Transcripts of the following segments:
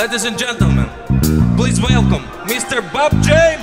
Ladies and gentlemen, please welcome Mr. Bob James.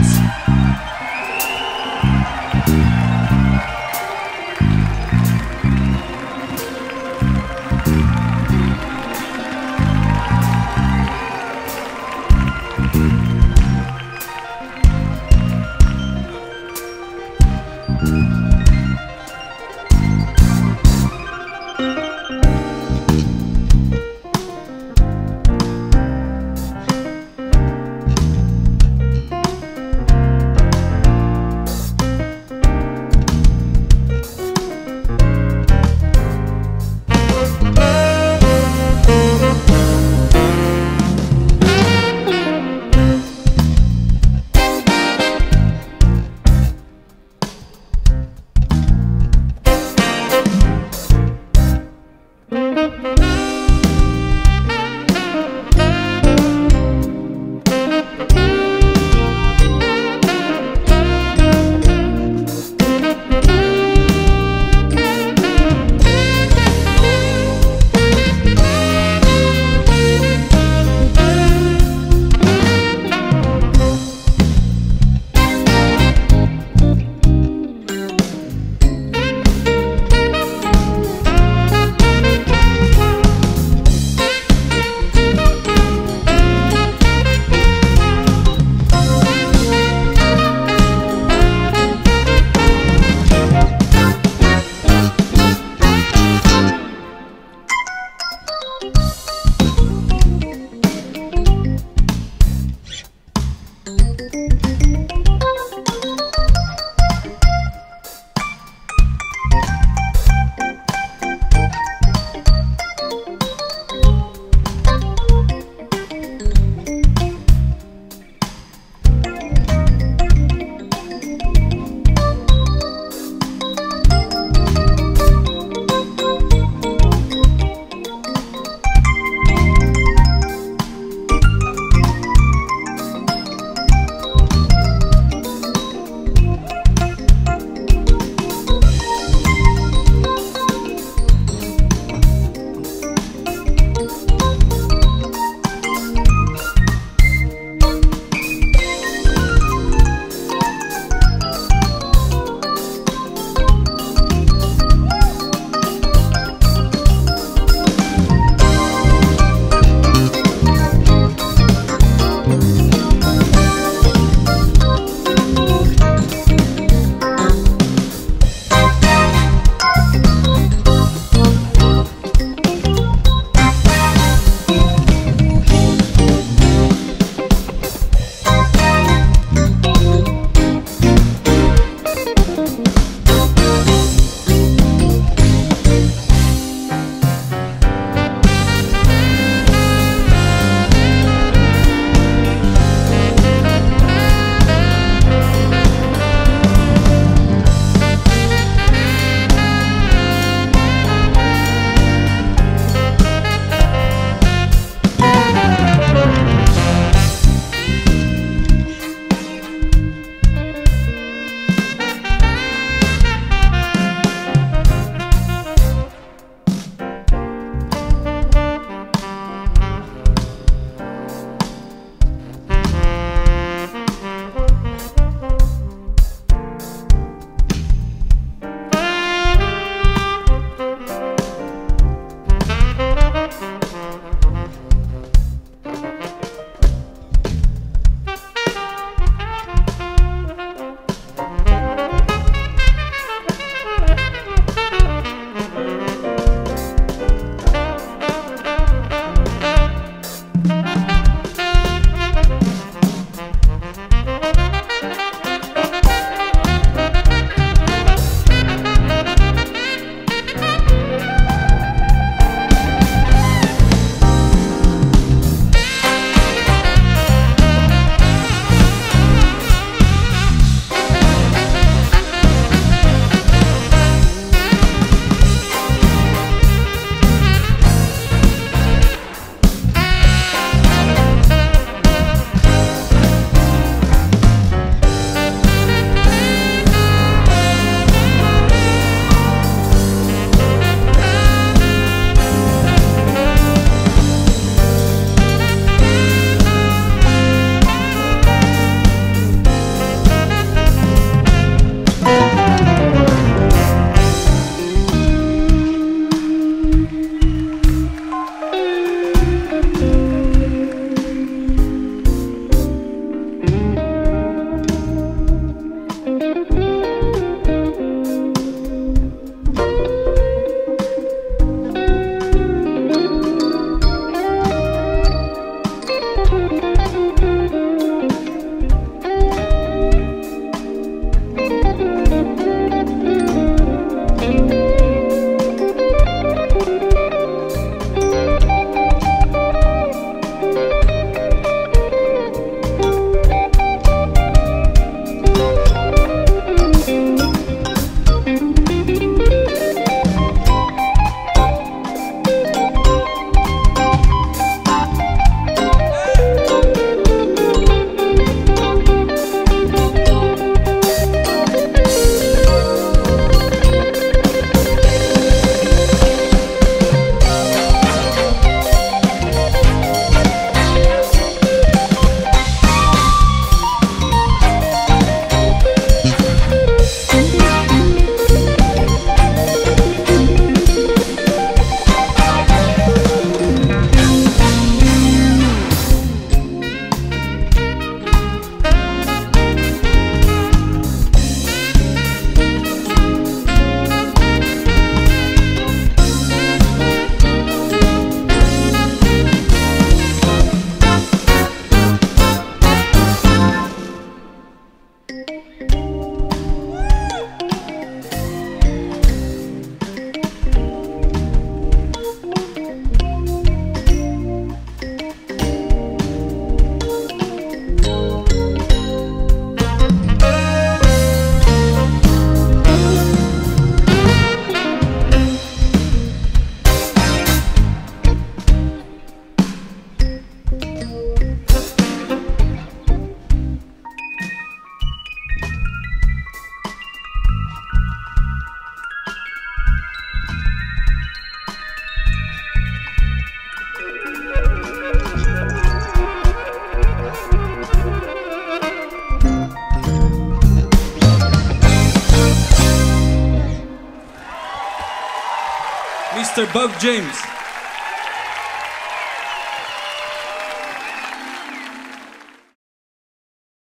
Mr. Bob James.